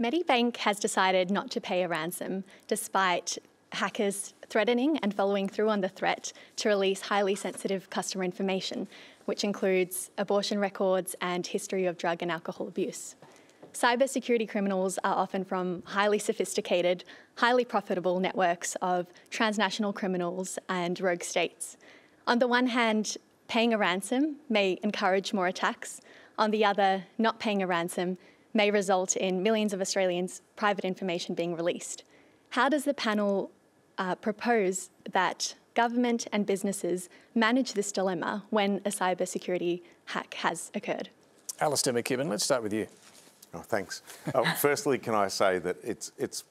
Medibank has decided not to pay a ransom despite hackers threatening and following through on the threat to release highly sensitive customer information, which includes abortion records and history of drug and alcohol abuse. Cybersecurity criminals are often from highly sophisticated, highly profitable networks of transnational criminals and rogue states. On the one hand, paying a ransom may encourage more attacks. On the other, not paying a ransom may result in millions of Australians' private information being released. How does the panel propose that government and businesses manage this dilemma when a cybersecurity hack has occurred? Alastair MacGibbon, let's start with you. Oh, thanks. Firstly, can I say that it's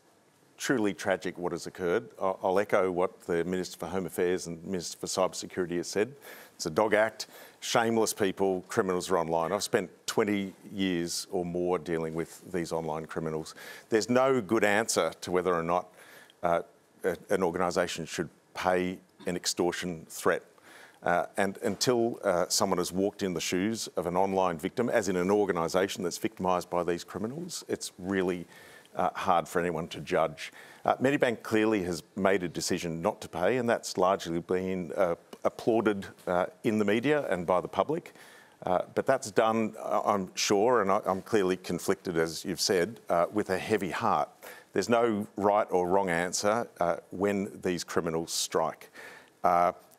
truly tragic what has occurred. I'll echo what the Minister for Home Affairs and Minister for Cybersecurity has said. It's a dog act. Shameless people, criminals are online. I've spent 20 years or more dealing with these online criminals. There's no good answer to whether or not an organisation should pay an extortion threat. And until someone has walked in the shoes of an online victim, as in an organisation that's victimised by these criminals, it's really hard for anyone to judge. Medibank clearly has made a decision not to pay, and that's largely been applauded in the media and by the public. But that's done, I'm sure, and I'm clearly conflicted, as you've said, with a heavy heart. There's no right or wrong answer when these criminals strike.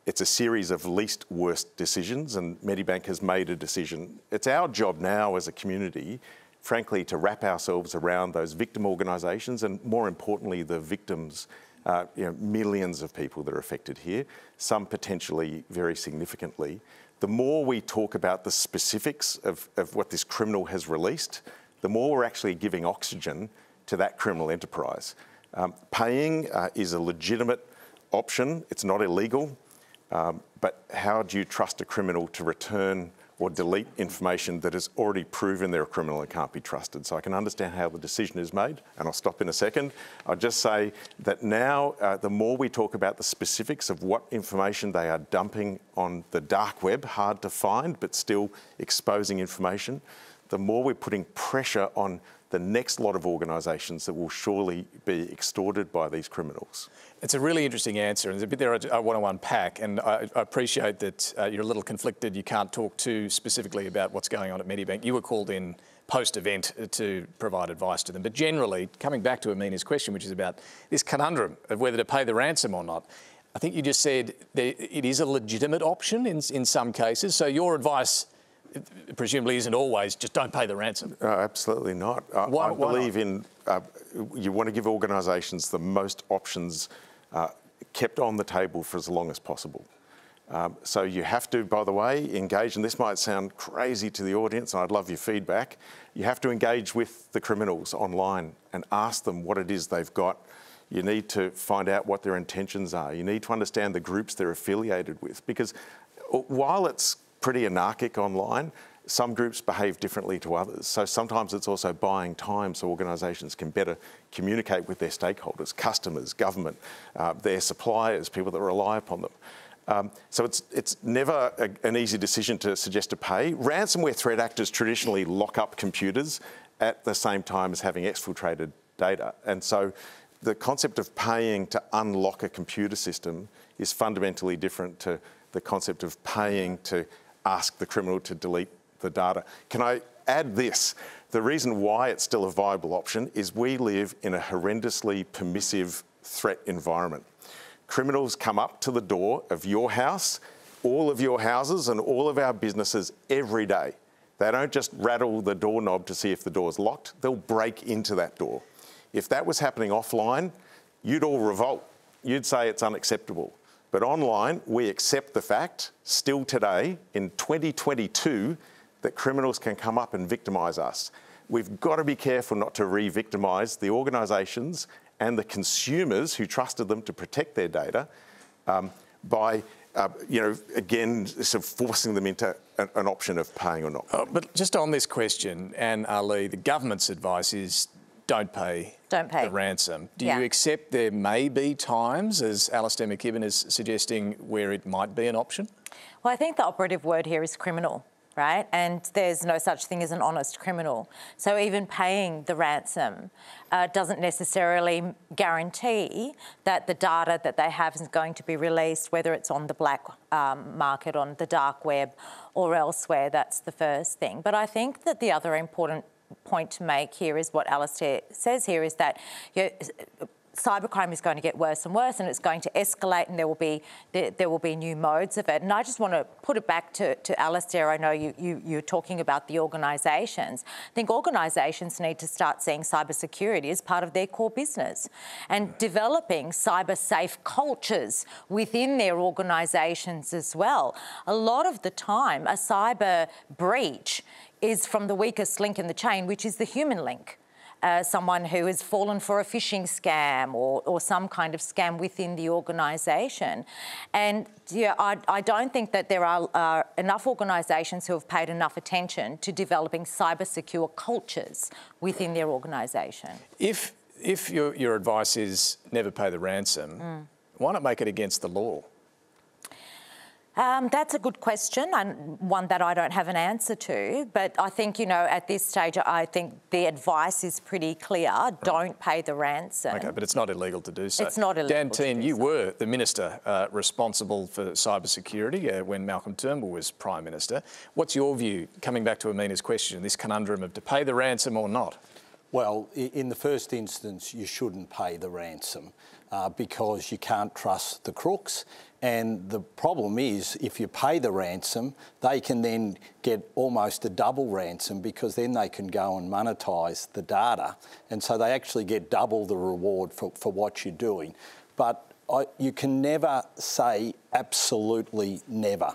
It's a series of least worst decisions, and Medibank has made a decision. It's our job now as a community, frankly, to wrap ourselves around those victim organisations and, more importantly, the victims, millions of people that are affected here, some potentially very significantly. The more we talk about the specifics of what this criminal has released, the more we're actually giving oxygen to that criminal enterprise. Paying is a legitimate option. It's not illegal. But how do you trust a criminal to return or delete information that has already proven they're a criminal and can't be trusted? So I can understand how the decision is made, and I'll stop in a second. I'll just say that now the more we talk about the specifics of what information they are dumping on the dark web, hard to find but still exposing information, the more we're putting pressure on the next lot of organisations that will surely be extorted by these criminals. It's a really interesting answer, and there's a bit there I want to unpack, and I appreciate that you're a little conflicted. You can't talk too specifically about what's going on at Medibank. You were called in post-event to provide advice to them. But generally, coming back to Amina's question, which is about this conundrum of whether to pay the ransom or not, I think you just said that it is a legitimate option in some cases. So your advice presumably isn't always just don't pay the ransom. Absolutely not. Why believe not? You want to give organisations the most options kept on the table for as long as possible. So you have to, by the way, engage, and this might sound crazy to the audience, and I'd love your feedback, you have to engage with the criminals online and ask them what it is they've got. You need to find out what their intentions are. You need to understand the groups they're affiliated with, because while it's pretty anarchic online, some groups behave differently to others. So sometimes it's also buying time so organisations can better communicate with their stakeholders, customers, government, their suppliers, people that rely upon them. So it's never an easy decision to suggest to pay. Ransomware threat actors traditionally lock up computers at the same time as having exfiltrated data. And so the concept of paying to unlock a computer system is fundamentally different to the concept of paying to ask the criminal to delete the data. Can I add this? The reason why it's still a viable option is we live in a horrendously permissive threat environment. Criminals come up to the door of your house, all of your houses and all of our businesses every day. They don't just rattle the doorknob to see if the door's locked, they'll break into that door. If that was happening offline, you'd all revolt. You'd say it's unacceptable. But online, we accept the fact, still today, in 2022, that criminals can come up and victimise us. We've got to be careful not to re-victimise the organisations and the consumers who trusted them to protect their data by again, sort of forcing them into an option of paying or not paying. But just on this question, Anne Aly, the government's advice is don't pay the ransom. Do you accept there may be times, as Alastair MacGibbon is suggesting, where it might be an option? Well, I think the operative word here is criminal. right? And there's no such thing as an honest criminal. So even paying the ransom doesn't necessarily guarantee that the data that they have is going to be released, whether it's on the black market, on the dark web or elsewhere. That's the first thing. But I think that the other important point to make here is what Alastair says here is that cybercrime is going to get worse and worse, and it's going to escalate, and there will be new modes of it. And I just want to put it back to Alastair. I know you're talking about the organisations. I think organisations need to start seeing cybersecurity as part of their core business, and developing cyber-safe cultures within their organisations as well. A lot of the time, a cyber breach is from the weakest link in the chain, which is the human link. Someone who has fallen for a phishing scam or some kind of scam within the organisation. And yeah, I don't think that there are enough organisations who have paid enough attention to developing cyber-secure cultures within their organisation. If your advice is never pay the ransom, why not make it against the law? That's a good question, and one that I don't have an answer to. But I think, you know, at this stage, I think the advice is pretty clear. Don't pay the ransom. OK, but it's not illegal to do so. It's not illegal. Dan Tehan, you were the minister responsible for cybersecurity when Malcolm Turnbull was Prime Minister. What's your view, coming back to Amina's question, this conundrum of to pay the ransom or not? Well, in the first instance, you shouldn't pay the ransom because you can't trust the crooks. And the problem is, if you pay the ransom, they can then get almost a double ransom, because then they can go and monetise the data. And so they actually get double the reward for what you're doing. But you can never say absolutely never.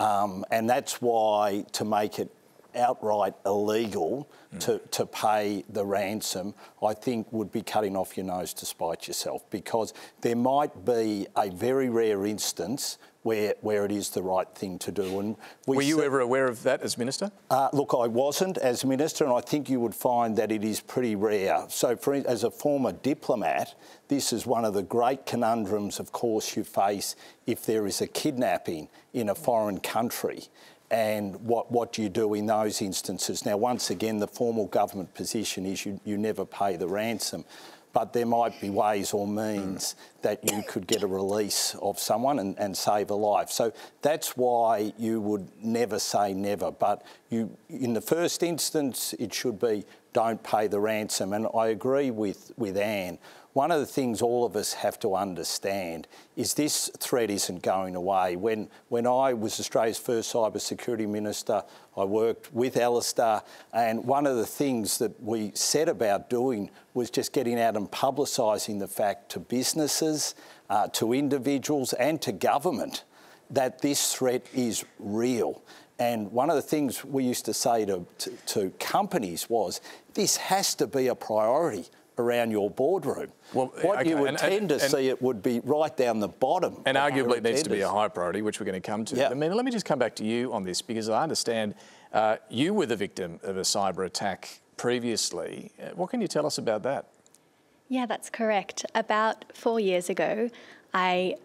And that's why, to make it outright illegal to pay the ransom, I think would be cutting off your nose to spite yourself, because there might be a very rare instance where it is the right thing to do. And were you ever aware of that as Minister? Look, I wasn't as Minister, and I think you would find that it is pretty rare. So as a former diplomat, this is one of the great conundrums, of course, you face if there is a kidnapping in a foreign country. And what do you do in those instances? Now, once again, the formal government position is you never pay the ransom, but there might be ways or means that you could get a release of someone and save a life. So that's why you would never say never, but in the first instance, it should be don't pay the ransom. And I agree with Anne. One of the things all of us have to understand is this threat isn't going away. When I was Australia's first cybersecurity minister, I worked with Alastair, and one of the things that we set about doing was just getting out and publicising the fact to businesses, to individuals and to government that this threat is real. And one of the things we used to say to companies was, this has to be a priority around your boardroom. Well, what you would tend to see, it would be right down the bottom. And arguably it needs to be a high priority, which we're going to come to. Yeah. I mean, let me just come back to you on this, because I understand you were the victim of a cyber attack previously. What can you tell us about that? Yeah, that's correct. About 4 years ago, I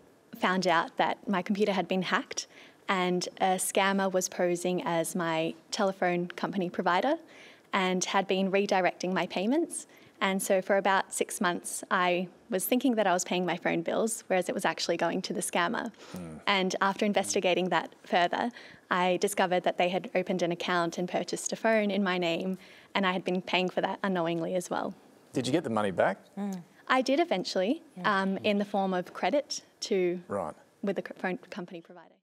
found out that my computer had been hacked, and a scammer was posing as my telephone company provider and had been redirecting my payments. And so for about 6 months, I was thinking that I was paying my phone bills, whereas it was actually going to the scammer. And after investigating that further, I discovered that they had opened an account and purchased a phone in my name, and I had been paying for that unknowingly as well. Did you get the money back? I did eventually, in the form of credit with the phone company provider.